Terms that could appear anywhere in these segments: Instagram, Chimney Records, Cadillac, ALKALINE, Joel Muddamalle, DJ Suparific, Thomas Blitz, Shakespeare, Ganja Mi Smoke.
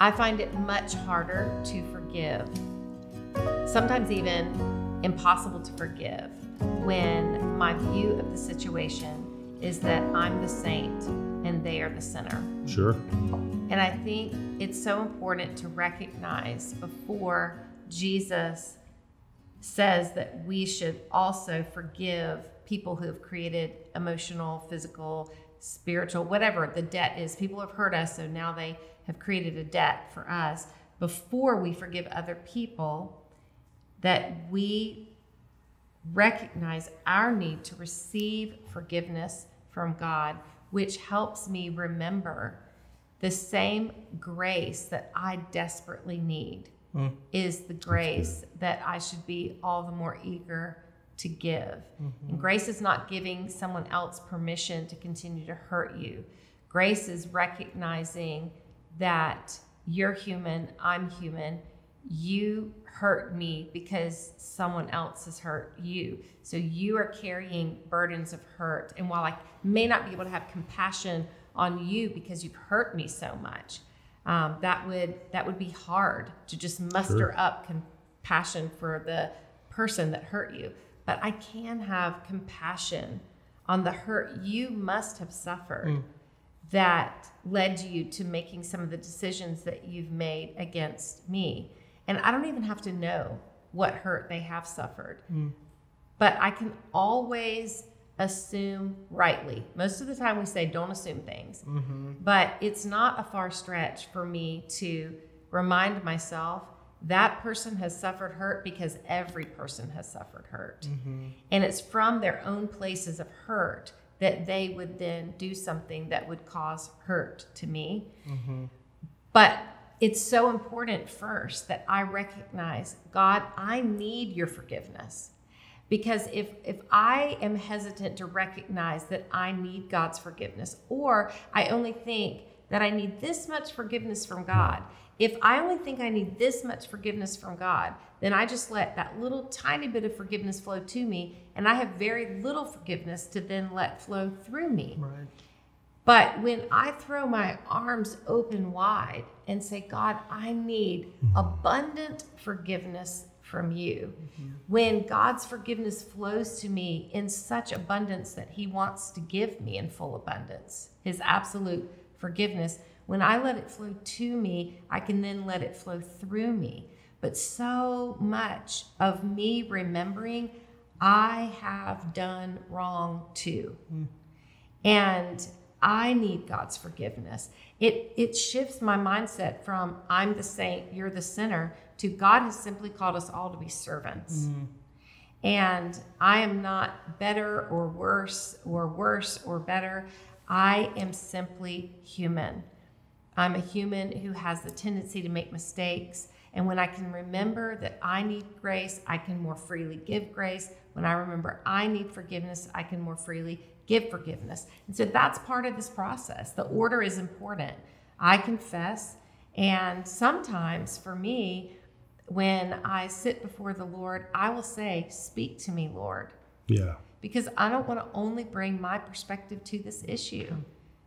I find it much harder to forgive, sometimes even impossible to forgive, when my view of the situation is that I'm the saint and they are the sinner. Sure. And I think it's so important to recognize before Jesus says that we should also forgive people who have created emotional, physical, spiritual, whatever the debt is. People have hurt us, so now they have created a debt for us. Before we forgive other people, that we recognize our need to receive forgiveness from God, which helps me remember the same grace that I desperately need is the grace that I should be all the more eager to give. And grace is not giving someone else permission to continue to hurt you. Grace is recognizing that you're human, I'm human, you hurt me because someone else has hurt you. So you are carrying burdens of hurt. And while I may not be able to have compassion on you because you've hurt me so much, that would be hard to just muster up compassion for the person that hurt you. But I can have compassion on the hurt you must have suffered that led you to making some of the decisions that you've made against me. And I don't even have to know what hurt they have suffered, but I can always assume rightly. Most of the time we say don't assume things, but it's not a far stretch for me to remind myself that person has suffered hurt because every person has suffered hurt. And it's from their own places of hurt that they would then do something that would cause hurt to me. But it's so important first that I recognize, God, I need your forgiveness. Because if I am hesitant to recognize that I need God's forgiveness, or I only think that I need this much forgiveness from God, if I only think I need this much forgiveness from God, then I just let that little tiny bit of forgiveness flow to me, and I have very little forgiveness to then let flow through me. Right. But when I throw my arms open wide and say, God, I need abundant forgiveness from you, when God's forgiveness flows to me in such abundance that he wants to give me in full abundance, his absolute forgiveness, when I let it flow to me, I can then let it flow through me. But so much of me remembering I have done wrong too, and I need God's forgiveness. It shifts my mindset from I'm the saint, you're the sinner, to God has simply called us all to be servants. And I am not better or worse or better. I am simply human. I'm a human who has the tendency to make mistakes. And when I can remember that I need grace, I can more freely give grace. When I remember I need forgiveness, I can more freely give forgiveness. And so that's part of this process. The order is important. I confess. And sometimes for me, when I sit before the Lord, I will say, speak to me, Lord. Yeah. Because I don't want to only bring my perspective to this issue.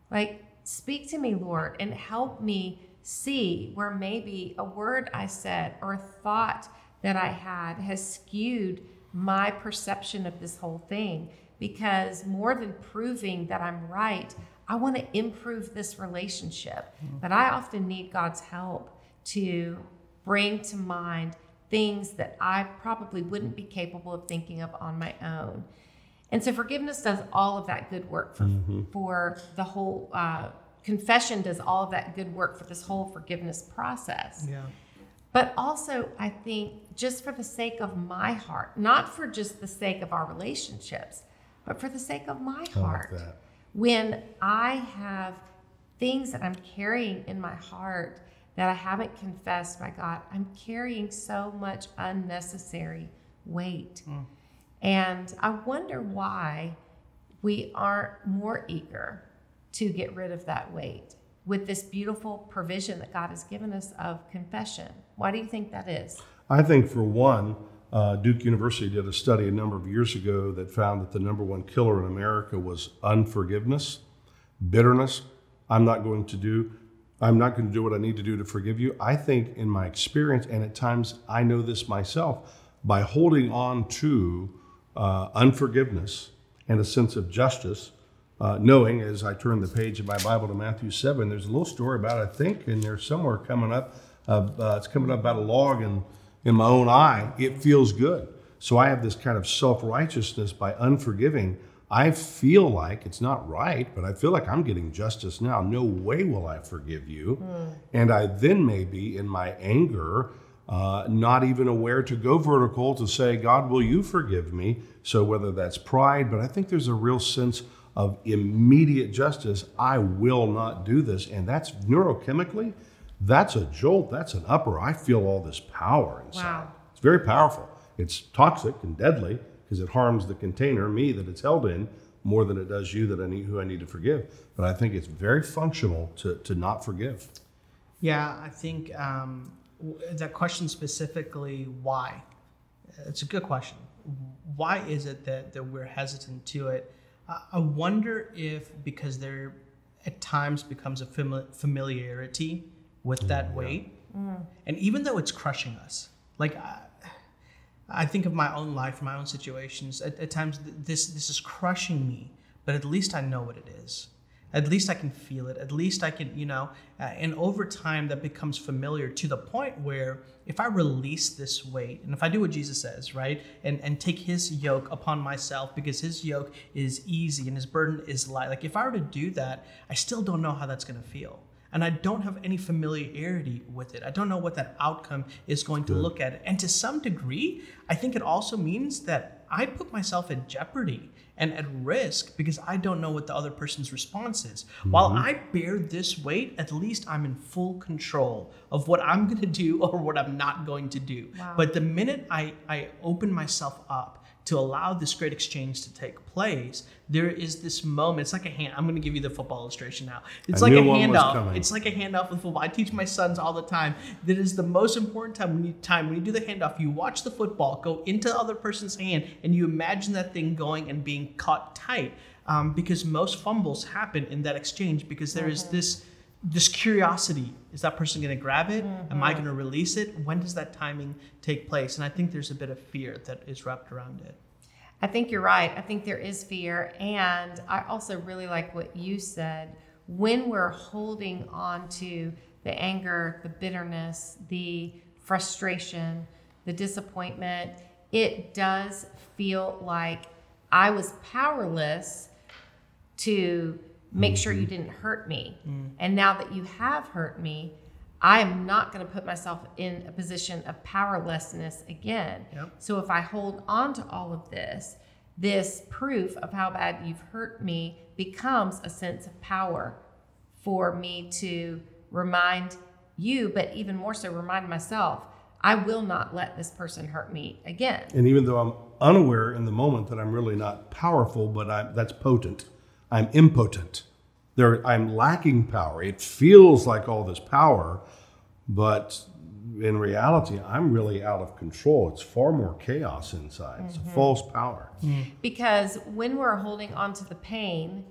Like, speak to me, Lord, and help me see where maybe a word I said or a thought that I had has skewed my perception of this whole thing. Because more than proving that I'm right, I want to improve this relationship. But I often need God's help to bring to mind things that I probably wouldn't be capable of thinking of on my own. And so forgiveness does all of that good work for the whole, confession does all of that good work for this whole forgiveness process. Yeah. But also, I think, just for the sake of my heart, not for just the sake of our relationships, but for the sake of my heart. I like that. When I have things that I'm carrying in my heart that I haven't confessed by God, I'm carrying so much unnecessary weight. And I wonder why we aren't more eager to get rid of that weight with this beautiful provision that God has given us of confession. Why do you think that is? I think, for one, Duke University did a study a number of years ago that found that the number one killer in America was unforgiveness, bitterness. I'm not going to do I'm not going to do what I need to do to forgive you. I think in my experience, and at times I know this myself, by holding on to unforgiveness and a sense of justice, knowing as I turn the page of my Bible to Matthew 7, there's a little story about, I think, in there somewhere coming up. It's coming up about a log in my own eye. It feels good. So I have this kind of self-righteousness by unforgiving. I feel like it's not right, but I feel like I'm getting justice now. No way will I forgive you. Mm. And I then may be in my anger, not even aware to go vertical to say, God, will you forgive me? So whether that's pride, but I think there's a real sense of immediate justice. I will not do this. And that's neurochemically, that's a jolt, that's an upper. I feel all this power inside. Wow. It's very powerful. It's toxic and deadly, because it harms the container, me, that it's held in, more than it does you, that who I need to forgive. But I think it's very functional to not forgive. Yeah, I think that question specifically, why? It's a good question. Why is it that we're hesitant to it? I wonder if because there at times becomes a familiarity with that weight. Mm. And even though it's crushing us, like I think of my own life, my own situations. At times, this is crushing me, but at least I know what it is. At least I can feel it. At least I can, and over time that becomes familiar to the point where if I release this weight and if I do what Jesus says, right, and take his yoke upon myself because his yoke is easy and his burden is light. Like if I were to do that, I still don't know how that's going to feel. And I don't have any familiarity with it. I don't know what that outcome is going to look at. And to some degree, I think it also means that I put myself at jeopardy and at risk because I don't know what the other person's response is. Mm-hmm. While I bear this weight, at least I'm in full control of what I'm going to do or what I'm not going to do. Wow. But the minute I open myself up to allow this great exchange to take place, there is this moment. It's like a hand. I'm going to give you the football illustration now. It's like a handoff. It's like a handoff with football. I teach my sons all the time that is the most important time when you do the handoff. You watch the football go into the other person's hand, and you imagine that thing going and being caught tight, because most fumbles happen in that exchange because there is this curiosity. Is that person going to grab it? Mm-hmm. Am I going to release it? When does that timing take place? And I think there's a bit of fear that is wrapped around it. I think you're right. I think there is fear. And I also really like what you said. When we're holding on to the anger, the bitterness, the frustration, the disappointment, it does feel like I was powerless to make sure you didn't hurt me. Mm. And now that you have hurt me, I am not going to put myself in a position of powerlessness again. Yep. So if I hold on to all of this proof of how bad you've hurt me becomes a sense of power for me to remind you, but even more so remind myself, I will not let this person hurt me again. And even though I'm unaware in the moment that I'm really not powerful, but that's potent. I'm impotent. I'm lacking power. It feels like all this power, but in reality, I'm really out of control. It's far more chaos inside. Mm-hmm. It's a false power. Because when we're holding on to the pain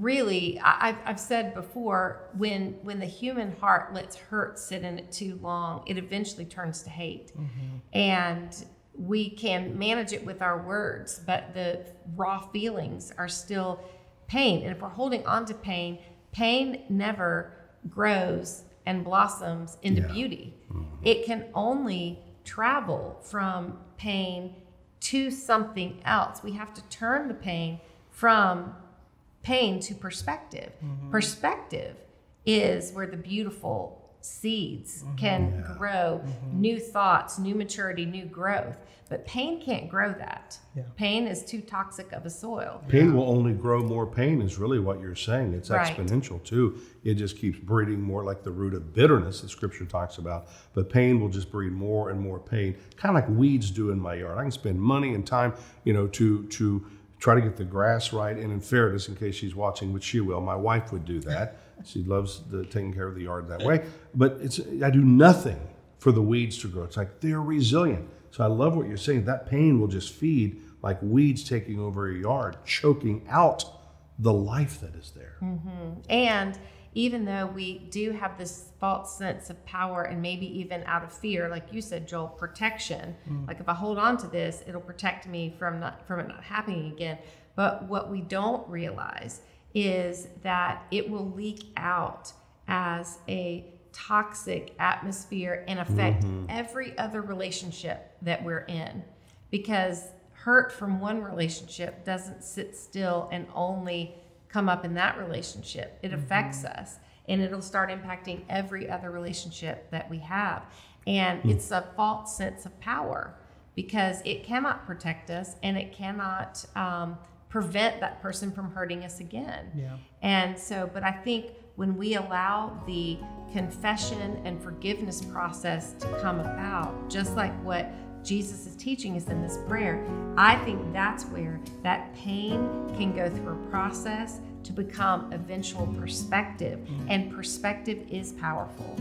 really, I've said before, when the human heart lets hurt sit in it too long, it eventually turns to hate. Mm-hmm. And we can manage it with our words, but the raw feelings are still pain. And if we're holding on to pain, pain never grows and blossoms into beauty. Mm-hmm. It can only travel from pain to something else. We have to turn the pain from pain to perspective. Mm-hmm. Perspective is where the beautiful seeds can grow, new thoughts, new maturity, new growth. But pain can't grow that. Yeah. Pain is too toxic of a soil. Pain will only grow more pain is really what you're saying. It's exponential too. It just keeps breeding more, like the root of bitterness that scripture talks about. But pain will just breed more and more pain, kind of like weeds do in my yard. I can spend money and time, to try to get the grass right. And in fairness, in case she's watching, which she will, my wife would do that. She loves taking care of the yard that way. But I do nothing for the weeds to grow. It's like they're resilient. So I love what you're saying. That pain will just feed like weeds taking over a yard, choking out the life that is there. Mm-hmm. And even though we do have this false sense of power and maybe even out of fear, like you said, Joel, protection, mm-hmm. like if I hold on to this, it'll protect me from it not happening again. But what we don't realize is that it will leak out as a toxic atmosphere and affect mm-hmm. every other relationship that we're in, because hurt from one relationship doesn't sit still and only come up in that relationship. It affects mm-hmm. us, and it'll start impacting every other relationship that we have. And mm-hmm. it's a false sense of power, because it cannot protect us and it cannot prevent that person from hurting us again. Yeah. And so, but I think when we allow the confession and forgiveness process to come about, just like what Jesus is teaching us in this prayer, I think that's where that pain can go through a process to become eventual perspective, and perspective is powerful.